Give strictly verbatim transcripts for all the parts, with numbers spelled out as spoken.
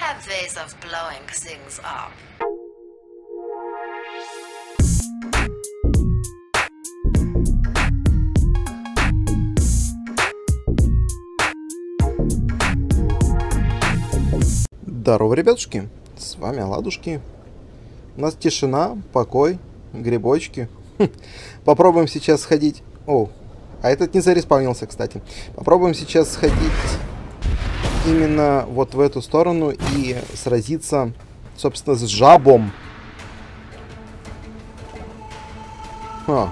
have ways of blowing things up. Здорово, ребятушки, с вами Ладушки. У нас тишина, покой, грибочки. Попробуем сейчас сходить... О, а этот не зареспаунился, кстати. Попробуем сейчас сходить именно вот в эту сторону и сразиться, собственно, с жабом. Ха.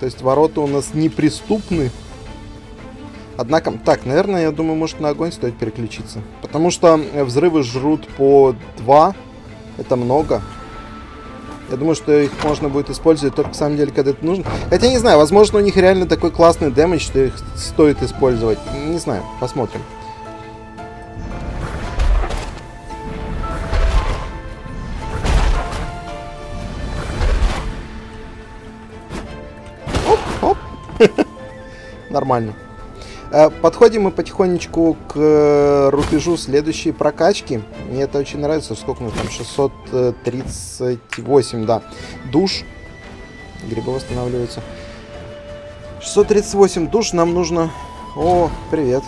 То есть ворота у нас неприступны. Однако, так, наверное, я думаю, может, на огонь стоит переключиться. Потому что взрывы жрут по два. Это много. Я думаю, что их можно будет использовать только, в самом деле, когда это нужно. Хотя, не знаю, возможно, у них реально такой классный дэмэдж, что их стоит использовать. Не знаю, посмотрим. Оп, оп. Нормально. Подходим мы потихонечку к рубежу следующей прокачки. Мне это очень нравится. Сколько у нас там? шестьсот тридцать восемь, да. Душ. Грибы восстанавливаются. шестьсот тридцать восемь душ нам нужно... О, привет.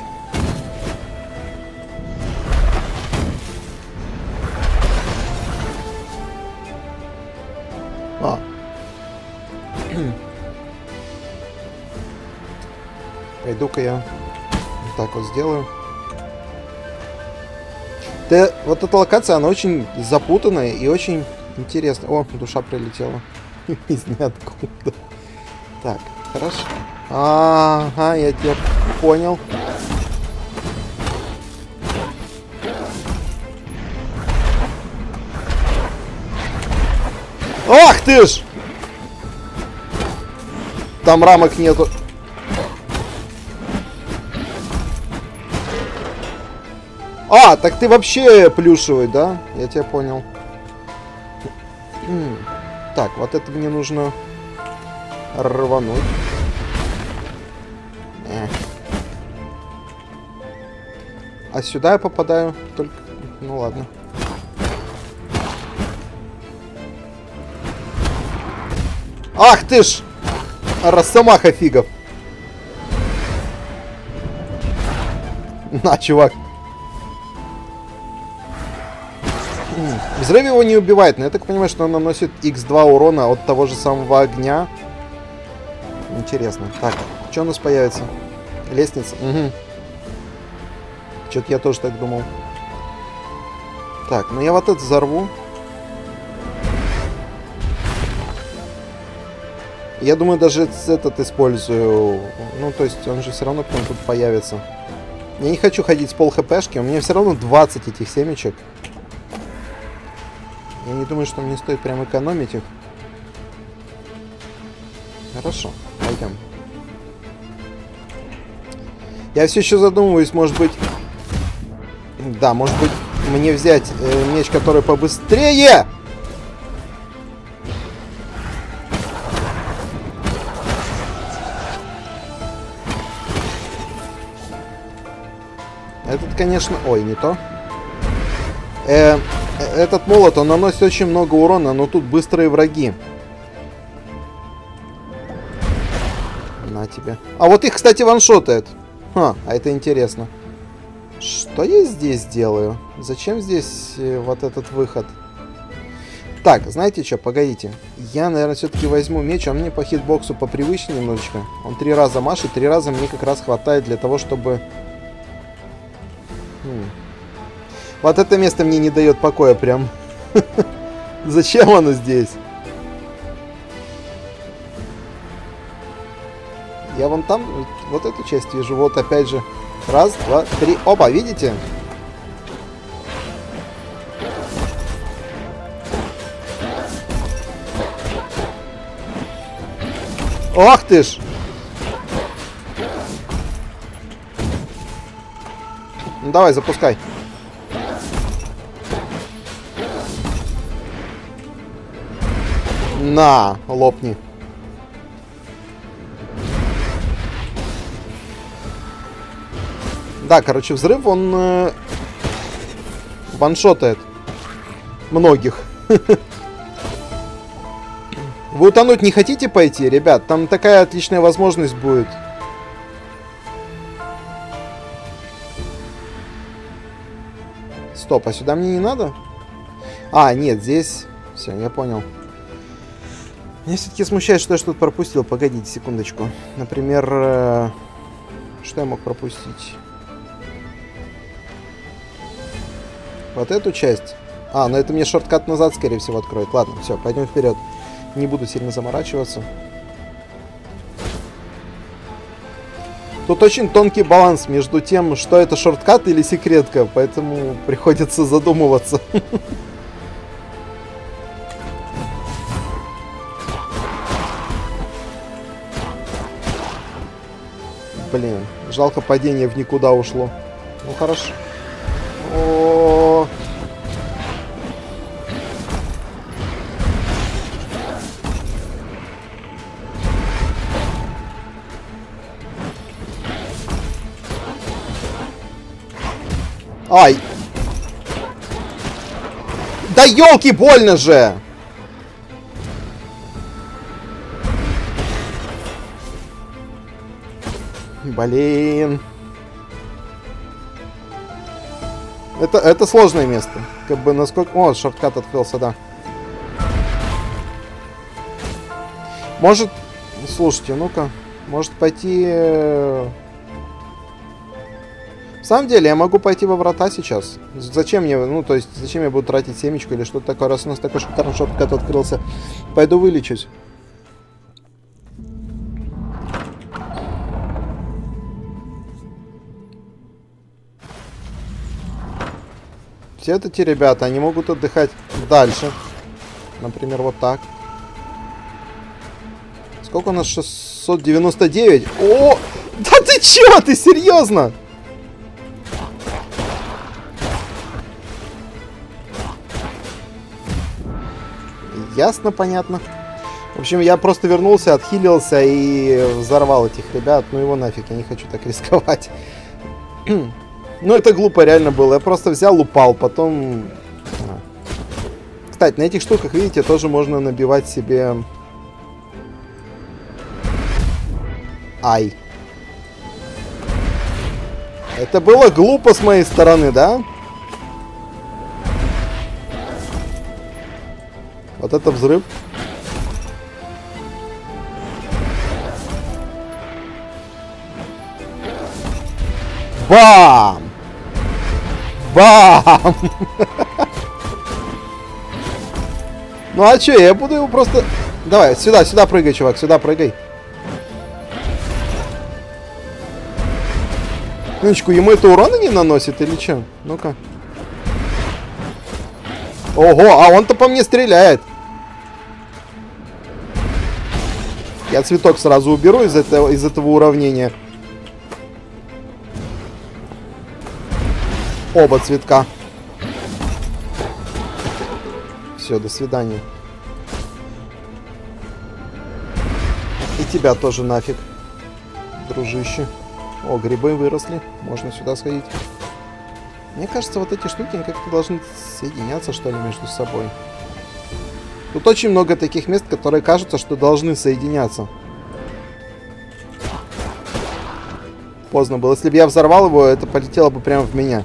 А. Пойду-ка я вот так вот сделаю. Да, вот эта локация, она очень запутанная и очень интересная. О, душа прилетела. Из ниоткуда. Так, хорошо. Ага, я тебя понял. Ах ты ж! Там рамок нету. А, так ты вообще плюшевый, да? Я тебя понял. Так, вот это мне нужно рвануть. А сюда я попадаю только... Ну ладно. Ах ты ж! Росомаха фигов. На, чувак. Взрыв его не убивает, но я так понимаю, что он наносит икс два урона от того же самого огня. Интересно. Так, что у нас появится? Лестница? Угу. Что-то я тоже так думал. Так, ну я вот это взорву. Я думаю, даже этот использую. Ну, то есть он же все равно потом тут появится. Я не хочу ходить с пол хпшки, у меня все равно двадцать этих семечек. Я не думаю, что мне стоит прям экономить их. Хорошо, пойдем. Я все еще задумываюсь, может быть... Да, может быть, мне взять э, меч, который побыстрее! Этот, конечно... Ой, не то. Эм... Этот молот, он наносит очень много урона, но тут быстрые враги. На тебе. А вот их, кстати, ваншотает. Ха, а это интересно. Что я здесь делаю? Зачем здесь вот этот выход? Так, знаете что, погодите. Я, наверное, все-таки возьму меч, а мне по хитбоксу попривычнее немножечко. Он три раза машет, три раза мне как раз хватает для того, чтобы... Хм. Вот это место мне не дает покоя прям. Зачем оно здесь? Я вон там, вот эту часть вижу. Вот опять же. Раз, два, три. Опа, видите? Ох ты ж! Ну давай, запускай. На, лопни. Да, короче, взрыв, он э, ваншотает многих. Вы утонуть не хотите пойти, ребят? Там такая отличная возможность будет. Стоп, а сюда мне не надо? А, нет, здесь... Все, я понял. Меня все-таки смущает, что я что-то пропустил. Погодите секундочку. Например, э... что я мог пропустить? Вот эту часть. А, ну это мне шорткат назад, скорее всего, откроет. Ладно, все, пойдем вперед. Не буду сильно заморачиваться. Тут очень тонкий баланс между тем, что это шорткат или секретка, поэтому приходится задумываться. Блин, жалко, падение в никуда ушло. Ну хорошо. О-о-о. Ай! Да елки, больно же! Блин. Это, это сложное место. Как бы насколько... О, шорткат открылся, да. Может... Слушайте, ну-ка. Может пойти... На самом деле, я могу пойти во врата сейчас. Зачем мне... Ну, то есть, зачем я буду тратить семечку или что-то такое, раз у нас такой шикарный шорткат открылся. Пойду вылечусь. Все это те ребята, они могут отдыхать дальше. Например, вот так. Сколько у нас? шестьсот девяносто девять. О! Да ты чё? Ты серьезно? Ясно, понятно. В общем, я просто вернулся, отхилился и взорвал этих ребят. Ну его нафиг, я не хочу так рисковать. Ну, это глупо реально было. Я просто взял, упал, потом... А. Кстати, на этих штуках, видите, тоже можно набивать себе... Ай. Это было глупо с моей стороны, да? Вот это взрыв. Бам! Бам! Ну а че, я буду его просто... Давай, сюда, сюда прыгай, чувак, сюда прыгай. Минуточку, ему это урона не наносит или че? Ну-ка. Ого, а он-то по мне стреляет. Я цветок сразу уберу из этого, из этого уравнения. Оба цветка. Все, до свидания. И тебя тоже нафиг, дружище. О, грибы выросли. Можно сюда сходить. Мне кажется, вот эти штуки как-то должны соединяться, что ли, между собой. Тут очень много таких мест, которые кажутся, что должны соединяться. Поздно было. Если бы я взорвал его, это полетело бы прямо в меня.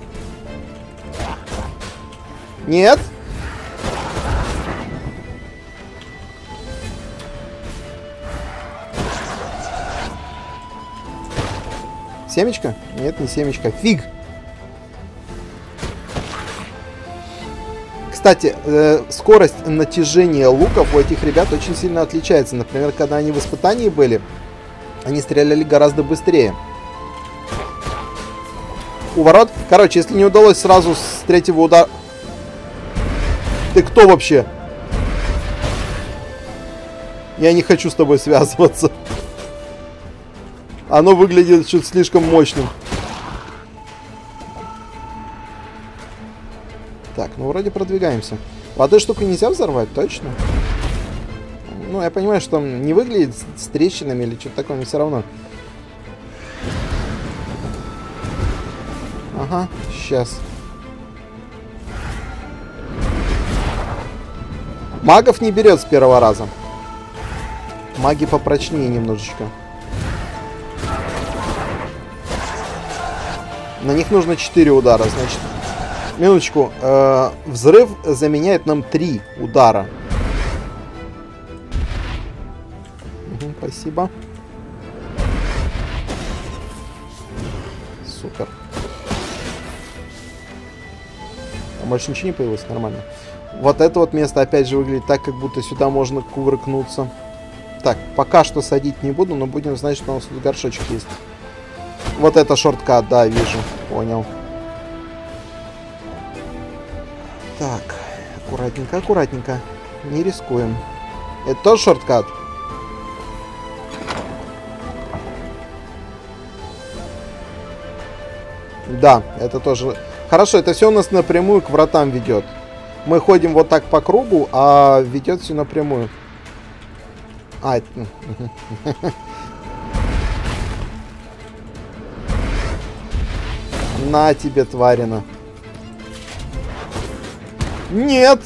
Нет. Семечко? Нет, не семечко. Фиг. Кстати, э, скорость натяжения луков у этих ребят очень сильно отличается. Например, когда они в испытании были, они стреляли гораздо быстрее. У ворот. Короче, если не удалось сразу с третьего удара... Ты кто вообще? Я не хочу с тобой связываться. Оно выглядит чуть слишком мощным. Так, ну вроде продвигаемся. Вот эту штуку нельзя взорвать, точно? Ну, я понимаю, что он не выглядит с трещинами или что-то такое, но все равно. Ага, сейчас. Магов не берет с первого раза. Маги попрочнее немножечко. На них нужно четыре удара, значит. Минуточку. Э-э, взрыв заменяет нам три удара. Угу, спасибо. Супер. Там больше ничего не появилось, нормально. Вот это вот место опять же выглядит так, как будто сюда можно кувыркнуться. Так, пока что садить не буду, но будем знать, что у нас тут горшочек есть. Вот это шорткат, да, вижу. Понял. Так, аккуратненько, аккуратненько. Не рискуем. Это тоже шорткат? Да, это тоже. Хорошо, это все у нас напрямую к вратам ведет. Мы ходим вот так по кругу, а ведет все напрямую. А, это... На тебе, тварина. Нет!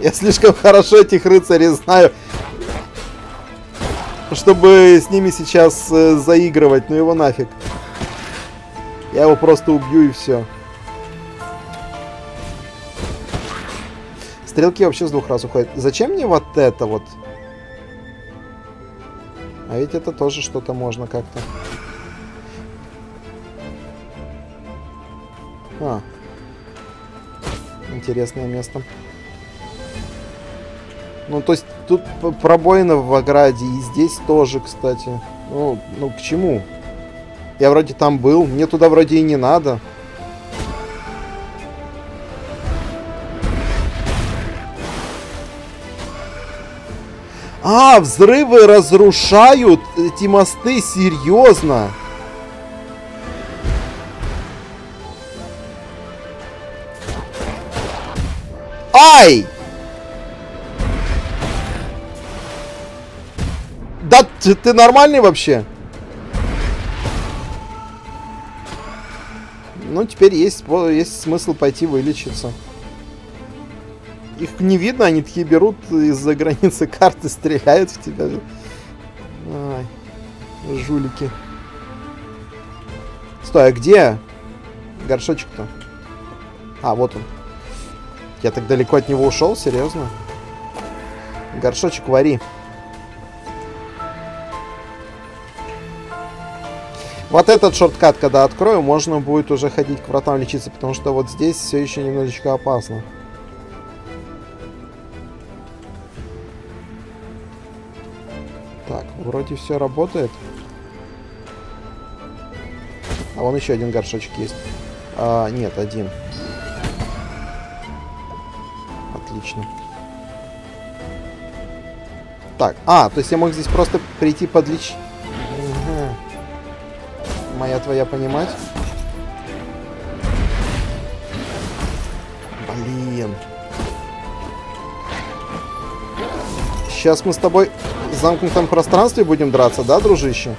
Я слишком хорошо этих рыцарей знаю, чтобы с ними сейчас э, заигрывать. Ну его нафиг. Я его просто убью и все. Стрелки вообще с двух раз уходят. Зачем мне вот это вот? А ведь это тоже что-то можно как-то. А. Интересное место. Ну, то есть, тут пробоина в ограде. И здесь тоже, кстати. Ну, ну, к чему? Я вроде там был. Мне туда вроде и не надо. А, взрывы разрушают эти мосты, серьезно. Ай! Да ты, ты нормальный вообще? Ну, теперь есть, есть смысл пойти вылечиться. Их не видно, они такие берут из-за границы карты, стреляют в тебя. Ай, жулики. Стой, а где горшочек-то? А, вот он. Я так далеко от него ушел, серьезно? Горшочек вари. Вот этот шорткат, когда открою, можно будет уже ходить к вратам лечиться, потому что вот здесь все еще немножечко опасно. Вроде все работает. А вон еще один горшочек есть. А, нет, один. Отлично. Так, а, то есть я мог здесь просто прийти подлечить. Угу. Моя твоя понимать. Блин. Сейчас мы с тобой... В замкнутом пространстве будем драться, да, дружище?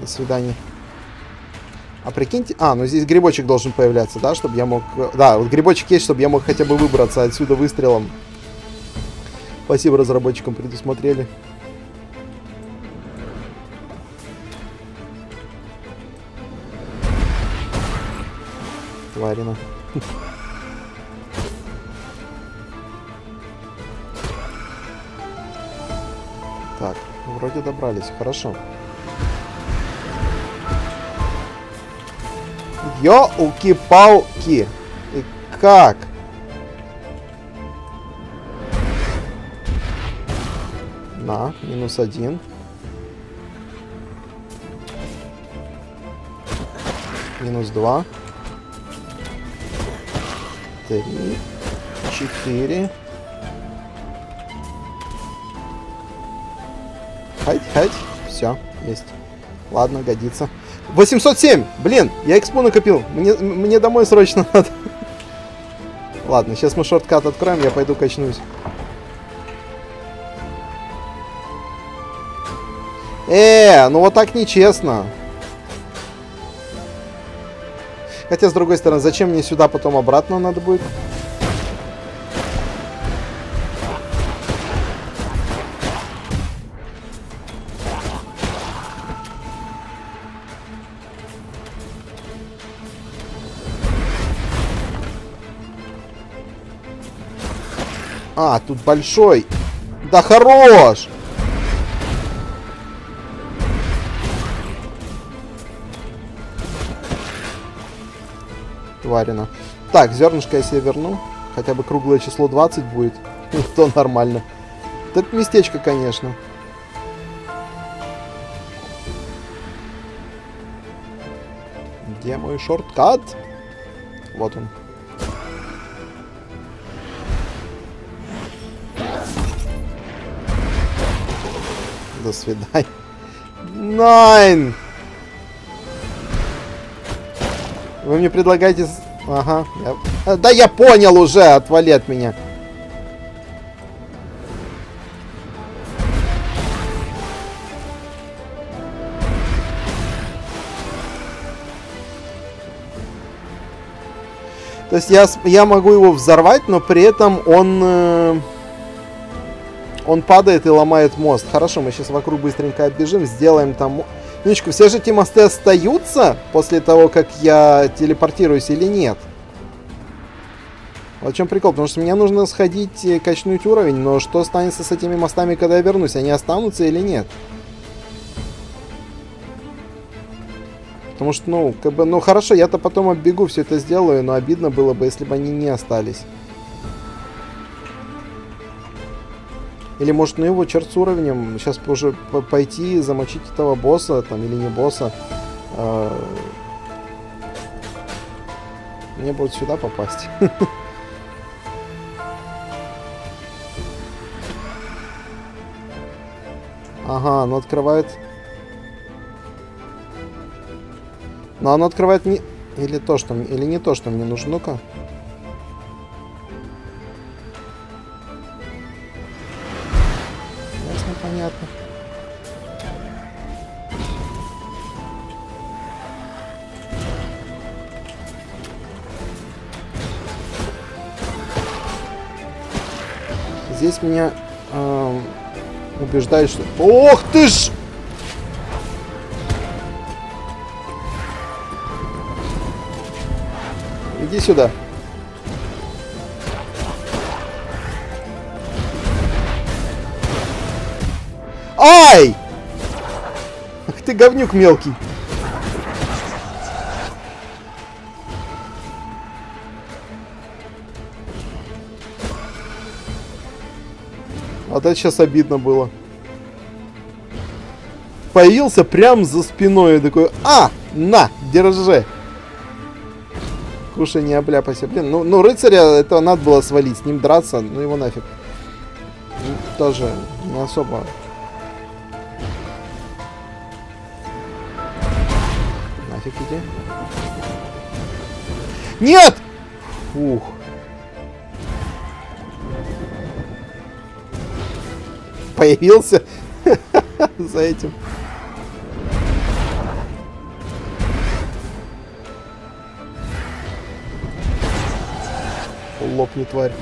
До свидания. А прикиньте... А, ну здесь грибочек должен появляться, да, чтобы я мог... Да, вот грибочек есть, чтобы я мог хотя бы выбраться отсюда выстрелом. Спасибо разработчикам, предусмотрели. Тварина. Так, вроде добрались, хорошо. Ёлки-палки. И как? На, минус один. Минус два. Три, четыре. Хать, хать. Все, есть. Ладно, годится. восемьсот семь! Блин, я экспу накопил. Мне, мне домой срочно надо. Ладно, сейчас мы шорткат откроем, я пойду качнусь. Э, ну вот так нечестно. Хотя, с другой стороны, зачем мне сюда потом обратно надо будет? А, тут большой. Да хорош! Тварина. Так, зернышко я себе верну. Хотя бы круглое число двадцать будет. Ну, то нормально. Так местечко, конечно. Где мой шорткат? Вот он. До свидания. Найн! Вы мне предлагаете... Ага. Я... Да я понял уже! Отвали от меня. То есть я, я могу его взорвать, но при этом он... Э... Он падает и ломает мост. Хорошо, мы сейчас вокруг быстренько оббежим, сделаем там... Минуточку, все же эти мосты остаются после того, как я телепортируюсь или нет? Вот в чем прикол, потому что мне нужно сходить и качнуть уровень, но что станется с этими мостами, когда я вернусь? Они останутся или нет? Потому что, ну, как бы, ну хорошо, я-то потом оббегу, все это сделаю, но обидно было бы, если бы они не остались. Или может, ну его черт с уровнем, сейчас уже пойти замочить этого босса, там, или не босса. Мне будет сюда попасть. Ага, оно открывает... Но оно открывает не... Или то, что... Или не то, что мне нужно. Ну-ка. Понятно. Здесь меня эм, убеждают, что... Ох ты ж! Иди сюда. Ай! Ах ты говнюк мелкий. Вот это сейчас обидно было. Появился прям за спиной и такой... А! На! Держи! Кушай, не обляпайся. Блин, ну, ну рыцаря этого надо было свалить. С ним драться, ну его нафиг. Тоже не особо... Иди. Нет! Фух. Появился за этим. Лопни, тварь.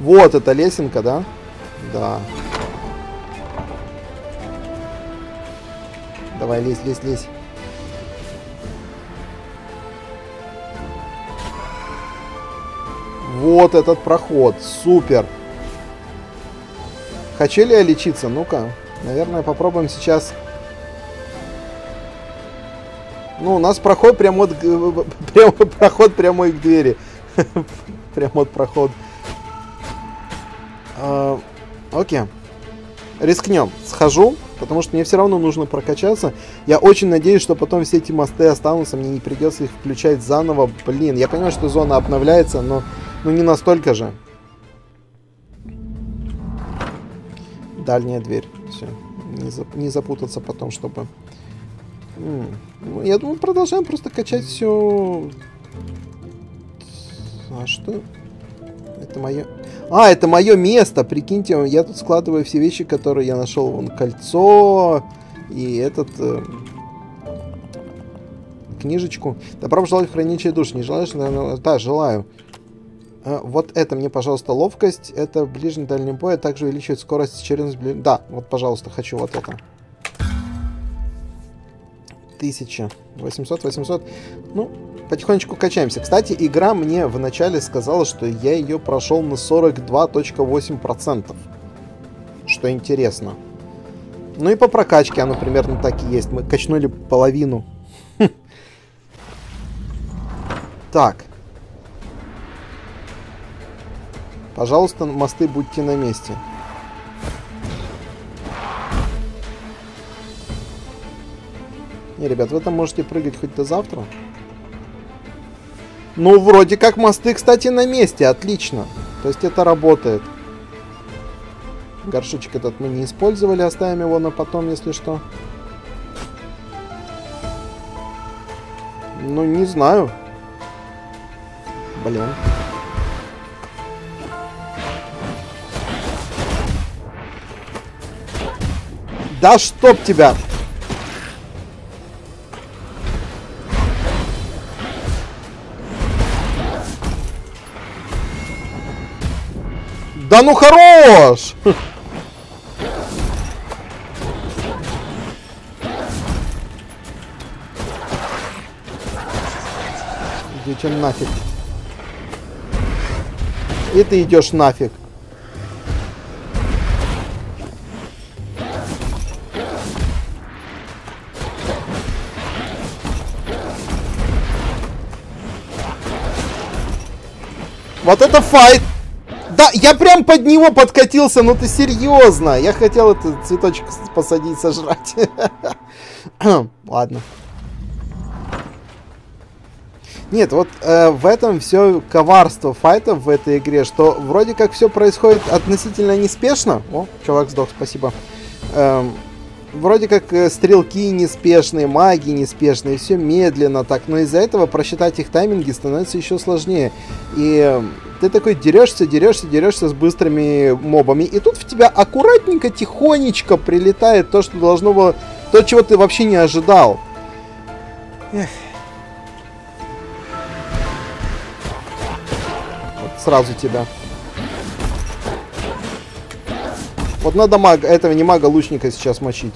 Вот эта лесенка, да? Да. Давай, лезь, лезь, лезь. Вот этот проход. Супер. Хочу ли я лечиться? Ну-ка. Наверное, попробуем сейчас. Ну, у нас проход прямо от... Прямо, проход прямой к двери. Прямо от прохода. А, окей. Рискнем. Схожу. Потому что мне все равно нужно прокачаться. Я очень надеюсь, что потом все эти мосты останутся. Мне не придется их включать заново. Блин, я понимаю, что зона обновляется, но ну, не настолько же. Дальняя дверь. Все. Не, зап не запутаться потом, чтобы Я думаю, продолжаем просто качать все. А что? Это мое... А, это мое место, прикиньте. Я тут складываю все вещи, которые я нашел. Вон кольцо и этот... Э... книжечку. Добро пожаловать в хранилище душ. Не желаешь? Наверное... Да, желаю. А, вот это мне, пожалуйста, ловкость. Это ближний-дальний бой. А также увеличивает скорость, черенность... Бли... Да, вот, пожалуйста, хочу вот это. тысяча восемьсот, восемьсот. Ну, потихонечку качаемся. Кстати, игра мне вначале сказала, что я ее прошел на сорок два и восемь десятых процента. Что интересно. Ну и по прокачке оно примерно так и есть. Мы качнули половину. Так. Пожалуйста, мосты, будьте на месте. Не, ребят, вы там можете прыгать хоть до завтра. Ну, вроде как мосты, кстати, на месте. Отлично. То есть это работает. Горшочек этот мы не использовали. Оставим его на потом, если что. Ну, не знаю. Блин. Да чтоб тебя! Да ну хорош! Идите нафиг. И ты идешь нафиг. Вот это файт! Да, я прям под него подкатился, ну ты серьезно? Я хотел этот цветочек посадить, сожрать. Ладно. Нет, вот э, в этом все коварство файтов в этой игре, что вроде как все происходит относительно неспешно. О, чувак сдох, спасибо. Эм, вроде как э, стрелки неспешные, маги неспешные, все медленно так, но из-за этого просчитать их тайминги становится еще сложнее. И э, ты такой дерешься, дерешься, дерешься с быстрыми мобами, и тут в тебя аккуратненько, тихонечко прилетает то, что должно было, то, чего ты вообще не ожидал. Эх. Сразу тебя. Вот надо мага, этого не мага, лучника сейчас мочить.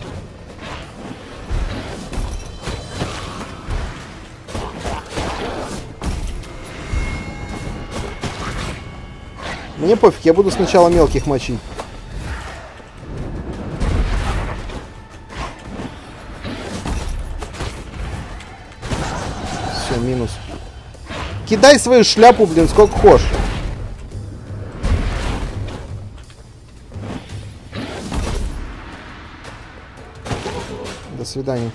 Мне пофиг, я буду сначала мелких мочить. Все, минус. Кидай свою шляпу, блин, сколько хочешь. До свидания.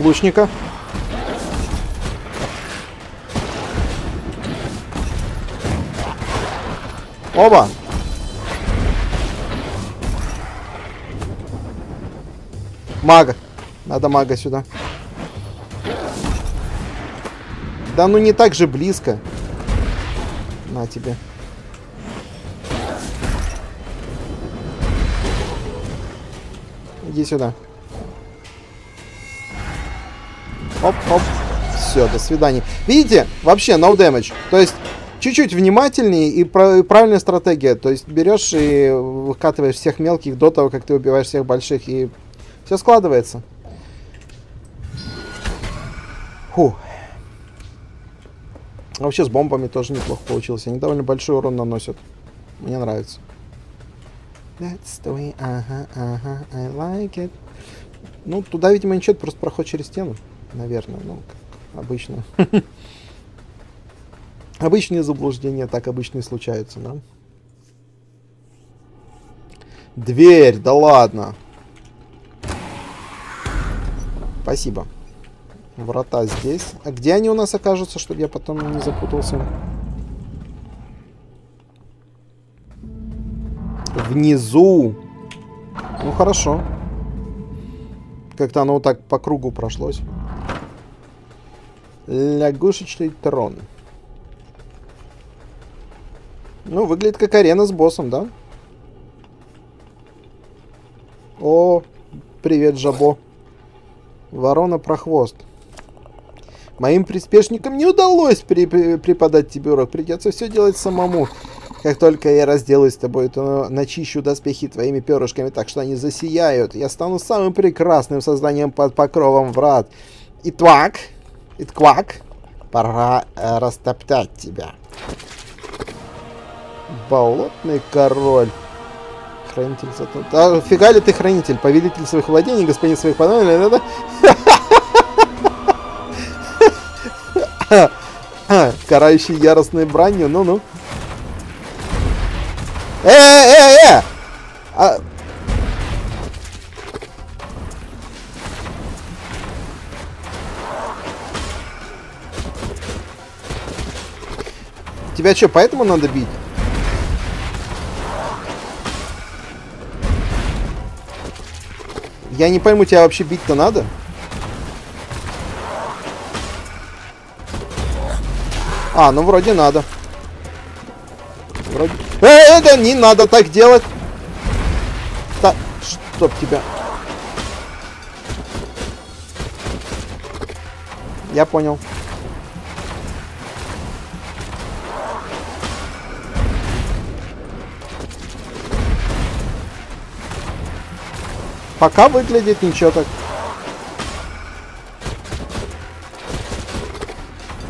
Лучника. Оба. Мага. Надо мага сюда. Да ну не так же близко. На тебе. Иди сюда. Оп-оп. Все, до свидания. Видите? Вообще, no damage. То есть, чуть-чуть внимательнее и, прав и правильная стратегия. То есть, берешь и выкатываешь всех мелких до того, как ты убиваешь всех больших. И все складывается. Фух. А вообще с бомбами тоже неплохо получилось. Они довольно большой урон наносят. Мне нравится. That's the way, ага, ага, I like it. Ну, туда, видимо, ничего, это просто проход через стену. Наверное, ну, как обычно. Обычные заблуждения так обычно и случаются, да? Дверь, да ладно. Спасибо. Врата здесь. А где они у нас окажутся, чтобы я потом не запутался? Внизу. Ну хорошо. Как-то оно вот так по кругу прошлось. Лягушечный трон. Ну, выглядит как арена с боссом, да? О, привет, Жабо. Ворона-прохвост. Моим приспешникам не удалось при при преподать тебе урок. Придется все делать самому. Как только я разделаюсь с тобой, то начищу доспехи твоими перышками так, что они засияют. Я стану самым прекрасным созданием под покровом врат. И твак, и твак, пора э, растоптать тебя. Болотный король. Хранитель затон. А фига ли ты хранитель? Повелитель своих владений, господин своих подданных, надо. Карающий яростной бранью, ну-ну. Э-э-э-э! А... Тебя что, поэтому надо бить? Я не пойму, тебя вообще бить-то надо? А, ну вроде надо. Вроде... Э, да не надо так делать. Так, чтоб тебя. Я понял. Пока выглядит ничего так.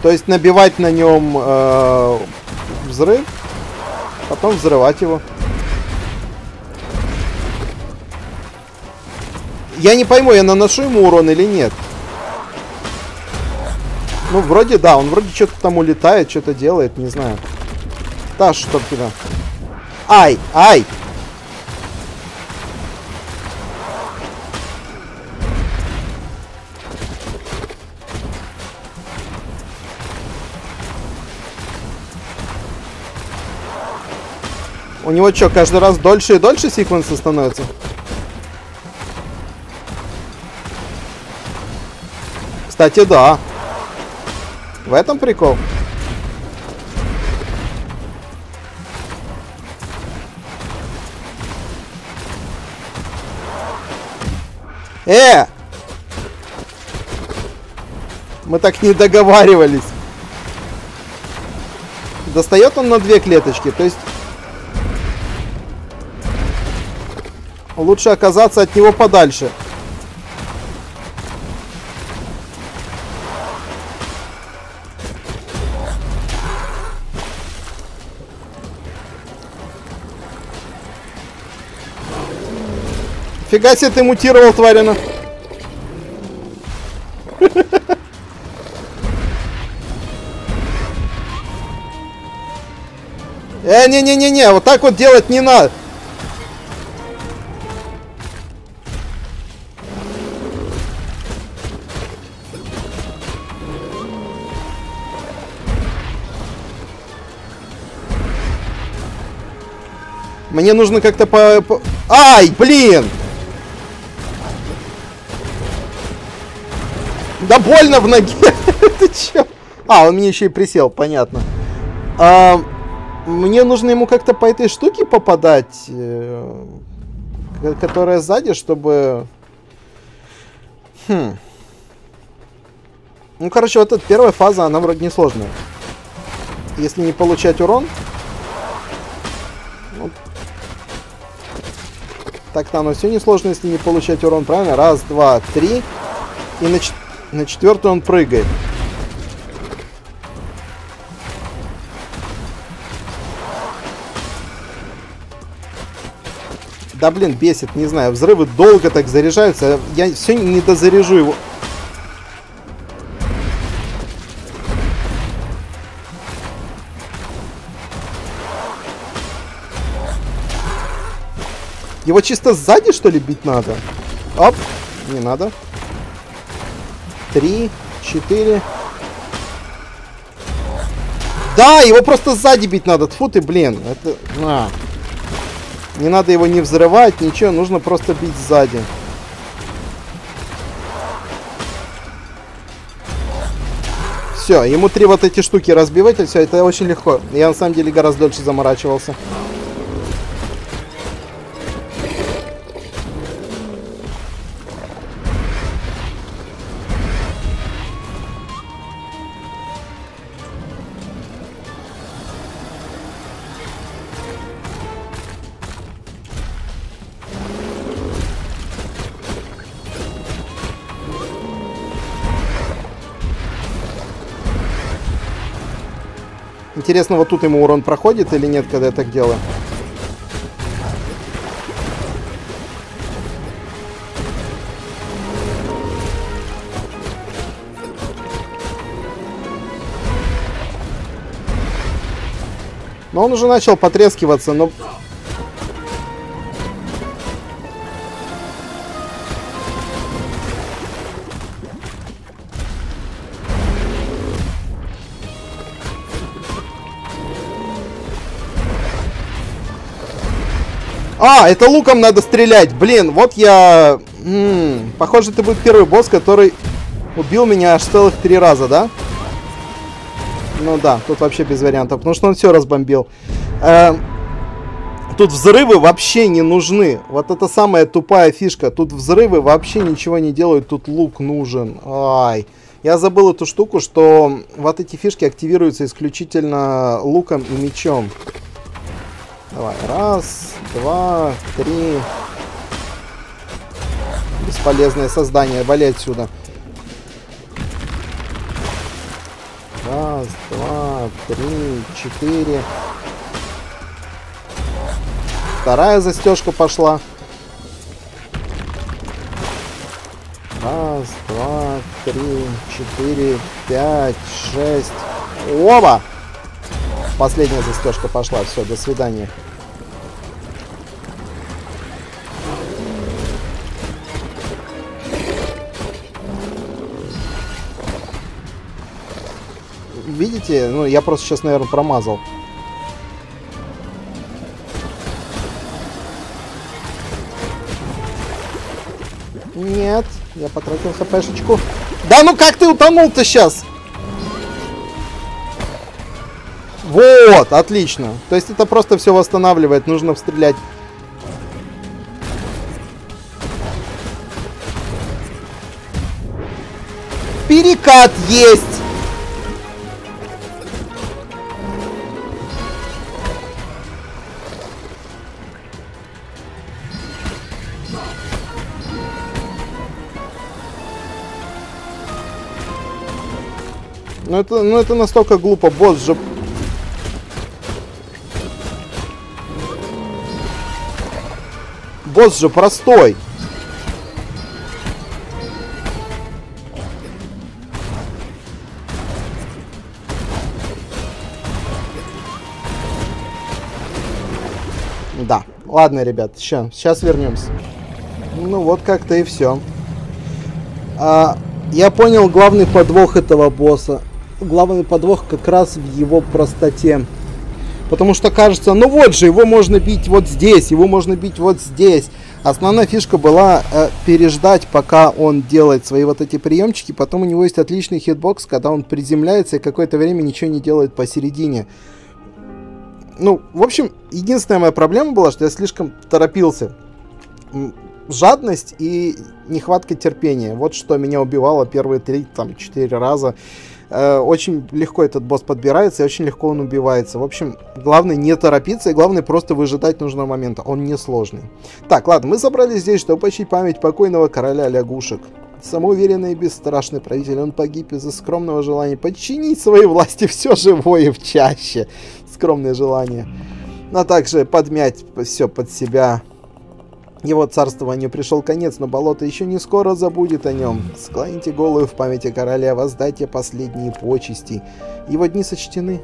То есть набивать на нем э, взрыв. Потом взрывать его. Я не пойму, я наношу ему урон или нет. Ну, вроде да, он вроде что-то там улетает, что-то делает, не знаю. Да, чтоб тебя. Ай, ай! У него что, каждый раз дольше и дольше секвенсы становятся? Кстати, да. В этом прикол. Э! Мы так не договаривались. Достает он на две клеточки, то есть... Лучше оказаться от него подальше. Фига себе ты мутировал, тварина. Э, не-не-не-не, вот так вот делать не надо. Мне нужно как-то по, по... Ай, блин! Да больно в ноге! Ты чё? А, он мне еще и присел, понятно. А, мне нужно ему как-то по этой штуке попадать, э, которая сзади, чтобы... Хм. Ну, короче, вот эта первая фаза, она вроде несложная. Если не получать урон... Так-то оно все несложно, если не получать урон, правильно? Раз, два, три. И на, ч... на четвертую он прыгает. Да блин, бесит, не знаю. Взрывы долго так заряжаются. Я все не дозаряжу его. Его чисто сзади, что ли, бить надо? Оп, не надо. Три, четыре. Да, его просто сзади бить надо. Тьфу ты, блин. Это... А. Не надо его не взрывать, ничего. Нужно просто бить сзади. Все, ему три вот эти штуки разбивать, и все, это очень легко. Я на самом деле гораздо дольше заморачивался. Интересно, вот тут ему урон проходит или нет, когда я так делаю? Но он уже начал потрескиваться, но... А, это луком надо стрелять. Блин, вот я... М-м, похоже, это будет первый босс, который убил меня аж целых три раза, да? Ну да, тут вообще без вариантов, потому что он все разбомбил. Э-м, тут взрывы вообще не нужны. Вот это самая тупая фишка. Тут взрывы вообще ничего не делают, тут лук нужен. Ай. Я забыл эту штуку, что вот эти фишки активируются исключительно луком и мечом. Давай, раз, два, три. Бесполезное создание, вали отсюда. Раз, два, три, четыре. Вторая застежка пошла. Раз, два, три, четыре, пять, шесть. Опа! Последняя застежка пошла. Все, до свидания. Видите? Ну, я просто сейчас, наверное, промазал. Нет, я потратил хпшечку. Да ну как ты утонул-то сейчас? Вот, отлично. То есть это просто все восстанавливает. Нужно стрелять. Перекат есть. Ну это, ну это настолько глупо. Босс же... Босс же простой. Да. Ладно, ребят, сейчас, сейчас вернемся. Ну вот как-то и все. А, я понял главный подвох этого босса. Главный подвох как раз в его простоте. Потому что кажется, ну вот же, его можно бить вот здесь, его можно бить вот здесь. Основная фишка была э, переждать, пока он делает свои вот эти приемчики. Потом у него есть отличный хитбокс, когда он приземляется и какое-то время ничего не делает посередине. Ну, в общем, единственная моя проблема была, что я слишком торопился. Жадность и нехватка терпения. Вот что меня убивало первые три, там, четыре раза. Очень легко этот босс подбирается и очень легко он убивается. В общем, главное не торопиться и главное просто выжидать нужного момента. Он несложный. Так, ладно, мы собрались здесь, чтобы почтить память покойного короля лягушек. Самоуверенный и бесстрашный правитель, он погиб из-за скромного желания подчинить своей власти все живое в чаще. Скромное желание. А также подмять все под себя. Его царствованию пришел конец, но болото еще не скоро забудет о нем. Склоните голову в памяти короля, воздайте последние почести. Его дни сочтены.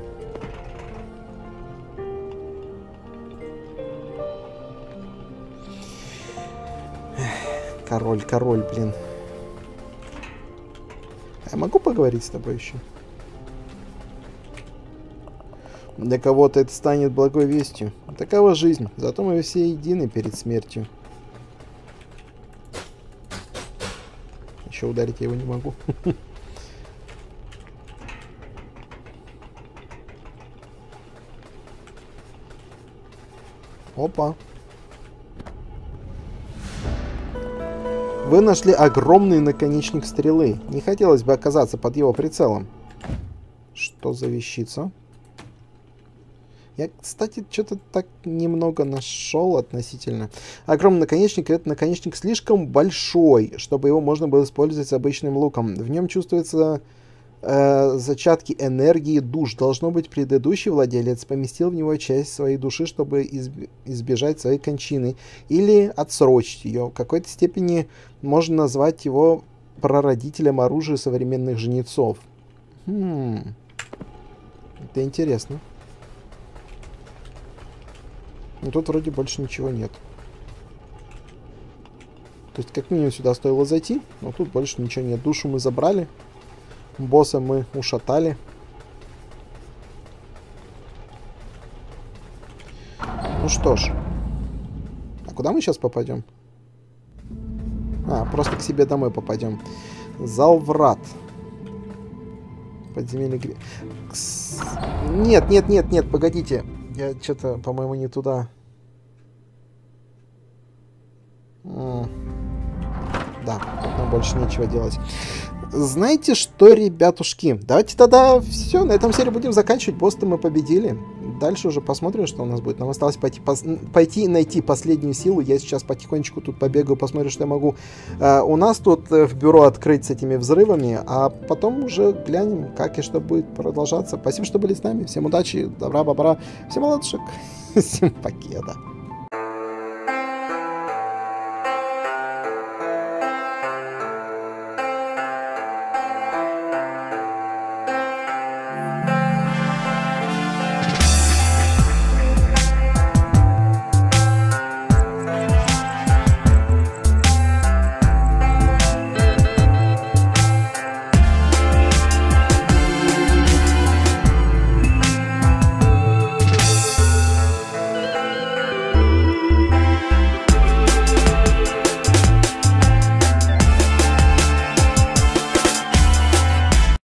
Король, король, блин. Я могу поговорить с тобой еще? Для кого-то это станет благой вестью. Такова жизнь. Зато мы все едины перед смертью. Еще ударить я его не могу. Опа. Вы нашли огромный наконечник стрелы. Не хотелось бы оказаться под его прицелом. Что за вещица? Я, кстати, что-то так немного нашел относительно. Огромный наконечник, этот наконечник слишком большой, чтобы его можно было использовать с обычным луком. В нем чувствуется э, зачатки энергии душ. Должно быть, предыдущий владелец поместил в него часть своей души, чтобы изб- избежать своей кончины. Или отсрочить ее. В какой-то степени можно назвать его прародителем оружия современных жнецов. Хм. Это интересно. Но тут вроде больше ничего нет. То есть как минимум сюда стоило зайти, но тут больше ничего нет. Душу мы забрали, босса мы ушатали. Ну что ж. А куда мы сейчас попадем? А, просто к себе домой попадем. Зал врат. Подземелье... Кс... Нет, нет, нет, нет, погодите. Я что-то, по-моему, не туда. М-м- да, тут нам больше нечего делать. Знаете что, ребятушки? Давайте тогда все, на этом серию будем заканчивать. Босса мы победили. Дальше уже посмотрим, что у нас будет. Нам осталось пойти, пос... пойти и найти последнюю силу. Я сейчас потихонечку тут побегаю, посмотрю, что я могу. Э, у нас тут в бюро открыть с этими взрывами, а потом уже глянем, как и что будет продолжаться. Спасибо, что были с нами. Всем удачи, добра, бобра. Всем молодшек. Всем покеда.